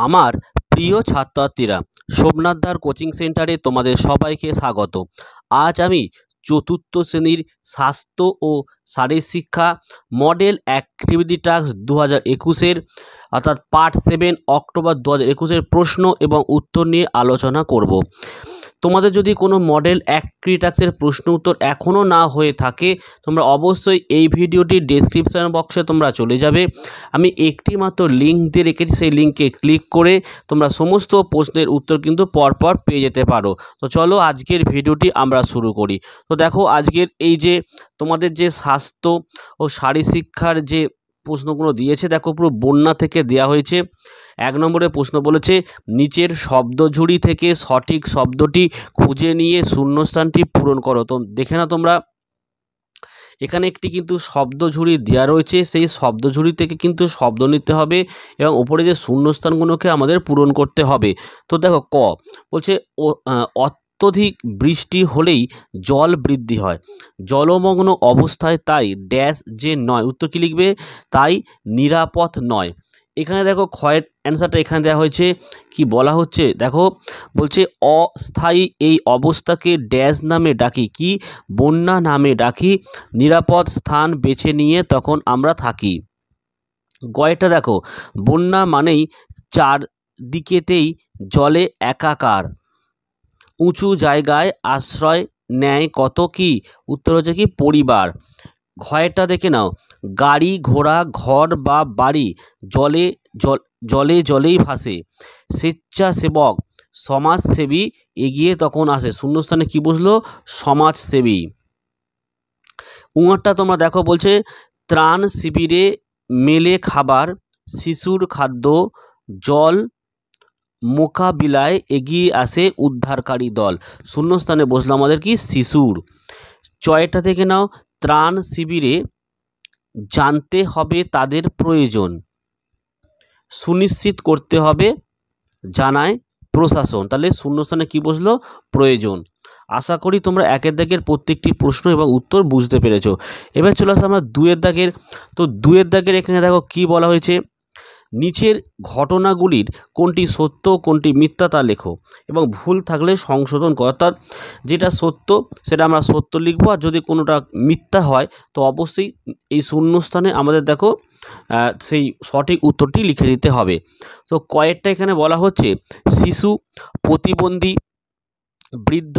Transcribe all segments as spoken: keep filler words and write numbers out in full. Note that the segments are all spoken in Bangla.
आमार प्रिय छात्रार्थीरा सोमनाथधार कोचिंग सेंटारे तोमादेर सबाइके स्वागत। आज आमी चतुर्थ श्रेणीर स्वास्थ्य और शारीरिक शिक्षा मॉडल एक्टिविटी टास्क दो हज़ार इक्कीस एर अर्थात पार्ट सेवन अक्टोबर दो हज़ार इक्कीस एर प्रश्न एवं उत्तर निये आलोचना करब। तुम्हारे यदि कोनो मॉडल एक्टिविटी टास्केर प्रश्न उत्तर एखोनो ना होये थाके तोमरा अवश्य एई भिडियोटी डेसक्रिपशन बक्से तोमरा चले जाबे, आमी एकटी मात्र लिंक दिये रेखेछि, सेई लिंके क्लिक करे तोमरा समस्त प्रश्नेर उत्तर किन्तु परपर पेये जेते पारो। तो चलो आजकेर भिडियोटी आमरा शुरू करी। तो देखो आजकेर एई जे तुम्हारे जे स्वास्थ्य और शारीरिक शिक्षार जे प्रश्नगुलो दिए देखो पुरो बन्या थेके देया होयेछे। एक नम्बरे प्रश्न बोलेछे नीचेर शब्दझुड़ी थेके सठिक शब्दटी खुंजे निये शून्यस्थानटी पूरण करो। तो देखे ना तोमरा एखाने एकटी किन्तु शब्दझुड़ी देया रयेछे, सेई शब्दझुड़ी थेके किन्तु शब्द निते होबे एबं उपरे जे शून्यस्थानगुलोके आमादेर पूरण करते होबे। तो देखो क बोलछे अत्यधिक बृष्टि होलेई जल बृद्धि हय, जलमग्न अवस्थाय ताई डैश जे नय, उत्तर कि लिखबे ताई निरापद नय। एखाने देखो क्षयेर आंसरटा एखाने देया होयेछे कि बला होच्छे, देखो बोलछे अस्थायी एई अवस्थाके डैश नामे डाकी, कि बन्या नामे डाकी, निरापद स्थान बेछे निये तखन आमरा थाकी। गयेटा देखो बन्या मानेई चारदिकेतेई जले एकाकार, उঁচু জায়গায় আশ্রয় নেয় কত, কি উত্তর হচ্ছে কি পরিবার। ঘয়টা দেখে নাও গাড়ি ঘোড়া ঘর বা বাড়ি জলে জলে জলেই ভাসে, স্বেচ্ছাসেবক সমাজসেবী এগিয়ে তখন আসে, শূন্যস্থানে কি বসলো সমাজসেবী। উঁয়ারটা তোমরা দেখো বলছে ত্রাণ শিবিরে মেলে খাবার, শিশুর খাদ্য, জল মোকাবিলায় এগিয়ে আসে উদ্ধারকারী দল, শূন্যস্থানে বসলো আমাদের কি শিশুর। ছয়টা থেকে নাও ত্রাণ শিবিরে জানতে হবে তাদের প্রয়োজন, সুনিশ্চিত করতে হবে জানায় প্রশাসন, তাহলে শূন্যস্থানে কি বসলো প্রয়োজন। আশা করি তোমরা একের দাগের প্রত্যেকটি প্রশ্ন এবং উত্তর বুঝতে পেরেছো। এবার চলে আসো আমরা দুয়ের দাগের। তো দুয়ের দাগের এখানে দেখো কি বলা হয়েছে, নিচের ঘটনাগুলির কোনটি সত্য কোনটি মিথ্যা তা লেখো এবং ভুল থাকলে সংশোধন করো। অর্থাৎ যেটা সত্য সেটা আমরা সত্য লিখব, আর যদি কোনোটা মিথ্যা হয় তো অবশ্যই এই শূন্যস্থানে আমাদের দেখো সেই সঠিক উত্তরটি লিখে দিতে হবে। তো কয়েকটা এখানে বলা হচ্ছে শিশু, প্রতিবন্ধী, বৃদ্ধ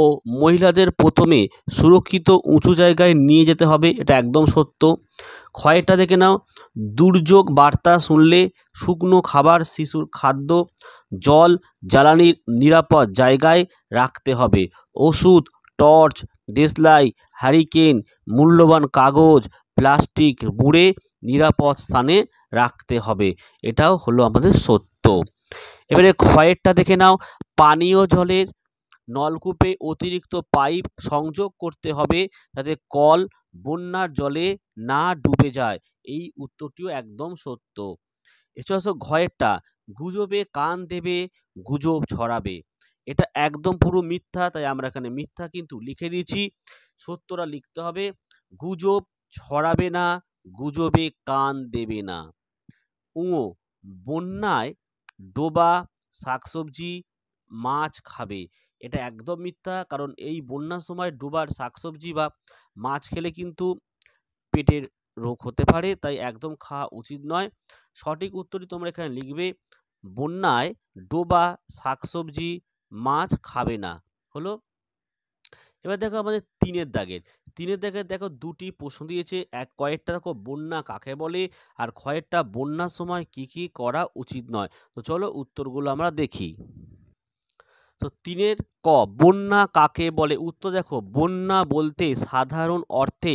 ও মহিলাদের প্রথমে সুরক্ষিত উঁচু জায়গায় নিয়ে যেতে হবে, এটা একদম সত্য। ক্ষয়টা দেখে নাও দুর্যোগ বার্তা শুনলে শুকনো খাবার, শিশুর খাদ্য, জল, জ্বালানির নিরাপদ জায়গায় রাখতে হবে, ওষুধ, টর্চ, দেশলাই, হ্যারিকেন, মূল্যবান কাগজ, প্লাস্টিক মুড়ে নিরাপদ স্থানে রাখতে হবে, এটাও হলো আমাদের সত্য। এবারে ক্ষয়েরটা দেখে নাও পানীয় জলের নলকূপে অতিরিক্ত পাইপ সংযোগ করতে হবে যাতে কল বন্যার জলে না ডুবে যায়, এই উত্তরটিও একদম সত্য। এছাড়া ঘয়েরটা গুজবে কান দেবে, গুজব ছড়াবে, এটা একদম পুরো মিথ্যা, তাই আমরা এখানে মিথ্যা কিন্তু লিখে দিয়েছি, সত্যটা লিখতে হবে। গুজব ছড়াবে না, গুজবে কান দেবে না। ও বন্যায় ডোবা শাকসবজি মাছ খাবে, এটা একদম মিথ্যা, কারণ এই বন্যার সময় ডোবার শাকসবজি বা মাছ খেলে কিন্তু পেটের রোগ হতে পারে, তাই একদম খাওয়া উচিত নয়। সঠিক উত্তরটি তোমরা এখানে লিখবে বন্যায় ডোবা শাকসবজি মাছ খাবে না হলো। এবার দেখো আমাদের তিনের দাগের। তিনের দাগের দেখো দুটি প্রশ্ন দিয়েছে, এক কয়েকটা দেখো বন্যা কাকে বলে, আর কয়েকটা বন্যার সময় কি কি করা উচিত নয়। তো চলো উত্তরগুলো আমরা দেখি। তো তিনের ক বন্যা কাকে বলে, উত্তর দেখো বন্যা বলতে সাধারণ অর্থে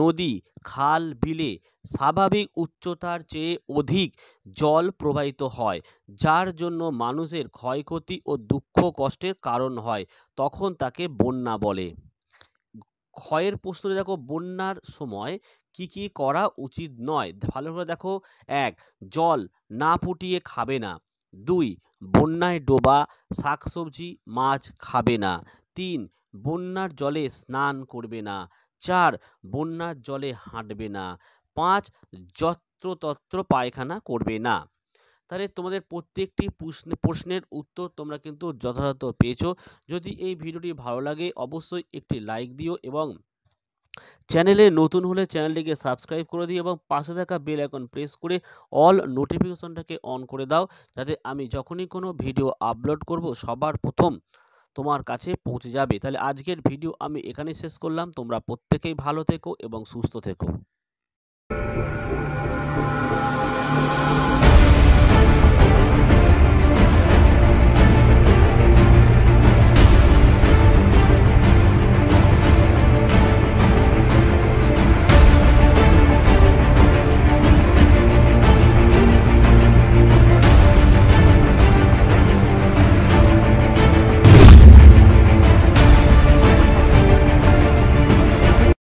নদী, খাল, বিলে স্বাভাবিক উচ্চতার চেয়ে অধিক জল প্রবাহিত হয় যার জন্য মানুষের ক্ষয়ক্ষতি ও দুঃখ কষ্টের কারণ হয়, তখন তাকে বন্যা বলে। ক্ষয়ের প্রশ্নে দেখো বন্যার সময় কি কি করা উচিত নয়, ভালো করে দেখো এক জল না ফুটিয়ে খাবে না, দুই বন্যায় ডোবা শাকসবজি মাছ খাবে না, তিন বন্যার জলে স্নান করবে না, চার বন্যার জলে হাঁটবে না, পাঁচ যত্রতত্র পায়খানা করবে না। তাহলে তোমাদের প্রত্যেকটি প্রশ্ন প্রশ্নের উত্তর তোমরা কিন্তু যথাযথ পেয়েছো। যদি এই ভিডিওটি ভালো লাগে অবশ্যই একটি লাইক দিও এবং চ্যানেলে নতুন হলে চ্যানেলটিকে সাবস্ক্রাইব করে দিও এবং পাশে থাকা বেল আইকন প্রেস করে অল নোটিফিকেশনটাকে অন করে দাও, যাতে আমি যখনই কোনো ভিডিও আপলোড করব সবার প্রথম তোমার কাছে পৌঁছে যাবে। তাহলে আজকের ভিডিও আমি এখানেই শেষ করলাম। তোমরা প্রত্যেকেই ভালো থেকো এবং সুস্থ থেকো।